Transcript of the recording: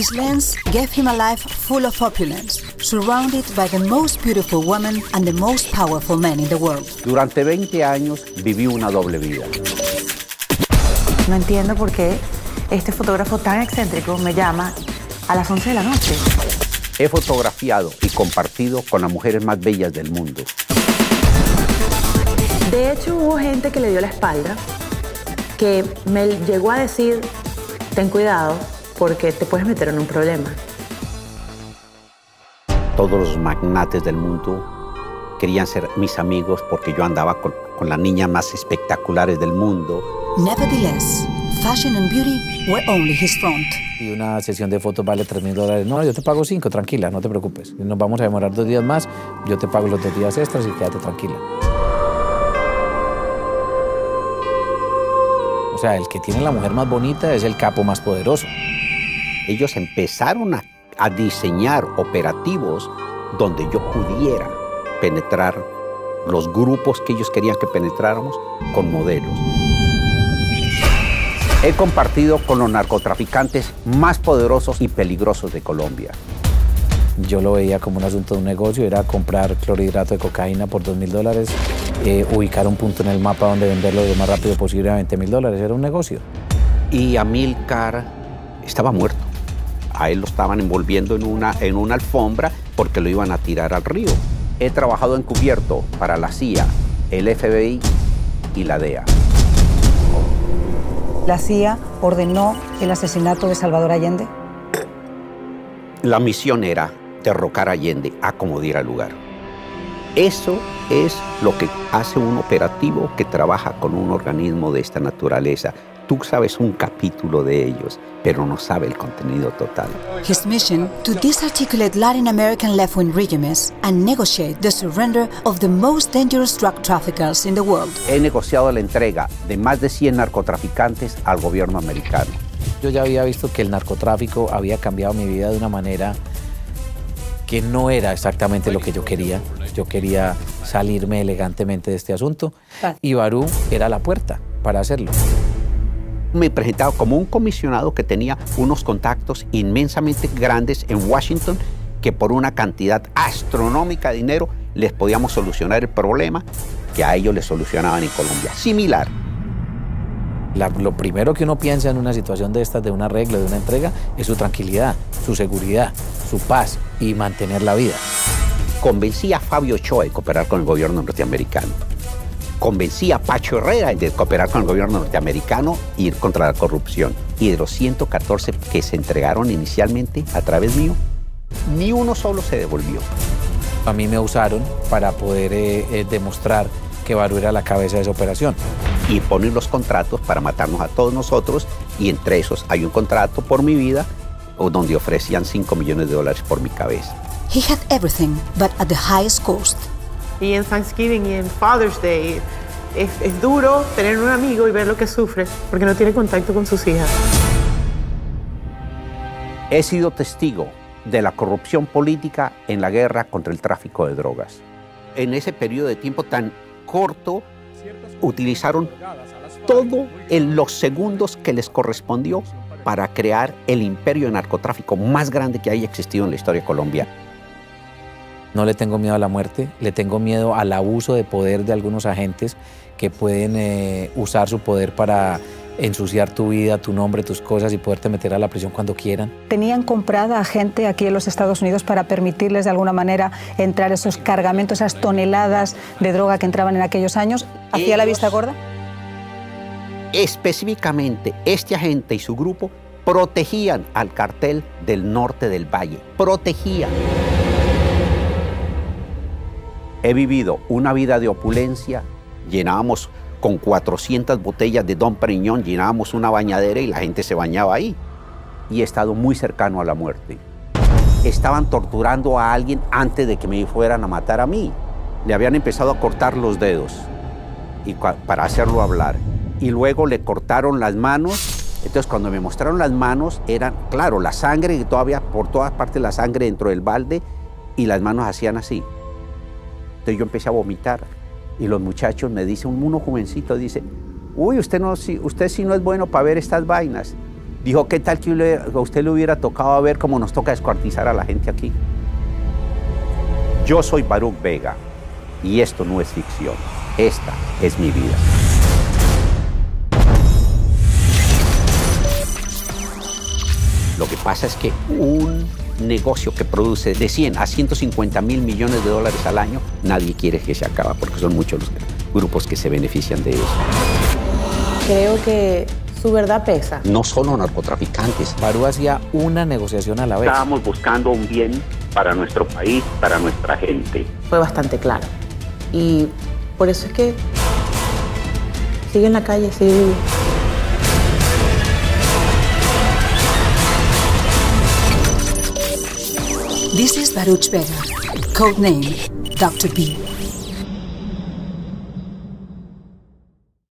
His lands gave him a life full of opulence, surrounded by the most beautiful women and the most powerful men in the world. Durante 20 años viví una doble vida. No entiendo por qué este fotógrafo tan excéntrico me llama a las 11 de la noche. He fotografiado y compartido con las mujeres más bellas del mundo. De hecho, hubo gente que le dio la espalda, que me llegó a decir, ten cuidado, porque te puedes meter en un problema. Todos los magnates del mundo querían ser mis amigos porque yo andaba con las niñas más espectaculares del mundo. Nevertheless, fashion and beauty were only his front. Y una sesión de fotos vale $3,000. No, yo te pago 5, tranquila, no te preocupes. Nos vamos a demorar 2 días más, yo te pago los 2 días extras y quédate tranquila. O sea, el que tiene la mujer más bonita es el capo más poderoso. Ellos empezaron a diseñar operativos donde yo pudiera penetrar los grupos que ellos querían que penetráramos con modelos. He compartido con los narcotraficantes más poderosos y peligrosos de Colombia. Yo lo veía como un asunto de un negocio, era comprar clorhidrato de cocaína por $2,000, ubicar un punto en el mapa donde venderlo lo más rápido posible a $20,000, era un negocio. Y Amilcar estaba muerto. A él lo estaban envolviendo en una alfombra porque lo iban a tirar al río. He trabajado encubierto para la CIA, el FBI y la DEA. La CIA ordenó el asesinato de Salvador Allende. La misión era derrocar a Allende, acomodar al lugar. Eso es lo que hace un operativo que trabaja con un organismo de esta naturaleza. Tú sabes un capítulo de ellos, pero no sabe el contenido total. His mission to disarticulate Latin American left-wing regimes and negotiate the surrender of the most dangerous drug traffickers in the world. He negociado la entrega de más de 100 narcotraficantes al gobierno americano. Yo ya había visto que el narcotráfico había cambiado mi vida de una manera que no era exactamente lo que yo quería. Yo quería salirme elegantemente de este asunto y Barú era la puerta para hacerlo. Me presentaba como un comisionado que tenía unos contactos inmensamente grandes en Washington que por una cantidad astronómica de dinero les podíamos solucionar el problema que a ellos les solucionaban en Colombia. Similar. Lo primero que uno piensa en una situación de estas, de un arreglo, de una entrega, es su tranquilidad, su seguridad, su paz y mantener la vida. Convencí a Fabio Ochoa de cooperar con el gobierno norteamericano. Convencí a Pacho Herrera de cooperar con el gobierno norteamericano e ir contra la corrupción. Y de los 114 que se entregaron inicialmente a través mío, ni uno solo se devolvió. A mí me usaron para poder demostrar que Barú era la cabeza de esa operación. Y ponen los contratos para matarnos a todos nosotros, y entre esos hay un contrato por mi vida donde ofrecían $5 millones por mi cabeza. He had everything, but at the highest cost. Y en Thanksgiving y en Father's Day es duro tener un amigo y ver lo que sufre porque no tiene contacto con sus hijas. He sido testigo de la corrupción política en la guerra contra el tráfico de drogas. En ese periodo de tiempo tan corto, utilizaron todo en los segundos que les correspondió para crear el imperio de narcotráfico más grande que haya existido en la historia colombiana. No le tengo miedo a la muerte, le tengo miedo al abuso de poder de algunos agentes que pueden usar su poder para ensuciar tu vida, tu nombre, tus cosas y poderte meter a la prisión cuando quieran. Tenían comprada a gente aquí en los Estados Unidos para permitirles de alguna manera entrar esos cargamentos, esas toneladas de droga que entraban en aquellos años. ¿Hacía la vista gorda? Específicamente, este agente y su grupo protegían al cartel del norte del valle, protegían. He vivido una vida de opulencia, llenábamos con 400 botellas de Dom Pérignon, llenábamos una bañadera y la gente se bañaba ahí. Y he estado muy cercano a la muerte. Estaban torturando a alguien antes de que me fueran a matar a mí. Le habían empezado a cortar los dedos y para hacerlo hablar. Y luego le cortaron las manos. Entonces, cuando me mostraron las manos, eran, claro, la sangre, que todavía por todas partes la sangre dentro del balde, y las manos hacían así. Entonces yo empecé a vomitar y los muchachos me dicen, uno jovencito dice, uy, usted sí no es bueno para ver estas vainas. Dijo, ¿qué tal que a usted le hubiera tocado a ver cómo nos toca descuartizar a la gente aquí? Yo soy Baruch Vega y esto no es ficción. Esta es mi vida. Lo que pasa es que un negocio que produce de 100 a 150 mil millones de dólares al año, nadie quiere que se acabe porque son muchos los grupos que se benefician de eso. Creo que su verdad pesa. No solo narcotraficantes. Baruch hacía una negociación a la vez. Estábamos buscando un bien para nuestro país, para nuestra gente. Fue bastante claro. Y por eso es que sigue en la calle, sigue vivo. This is Baruch Vega, codename Dr. B.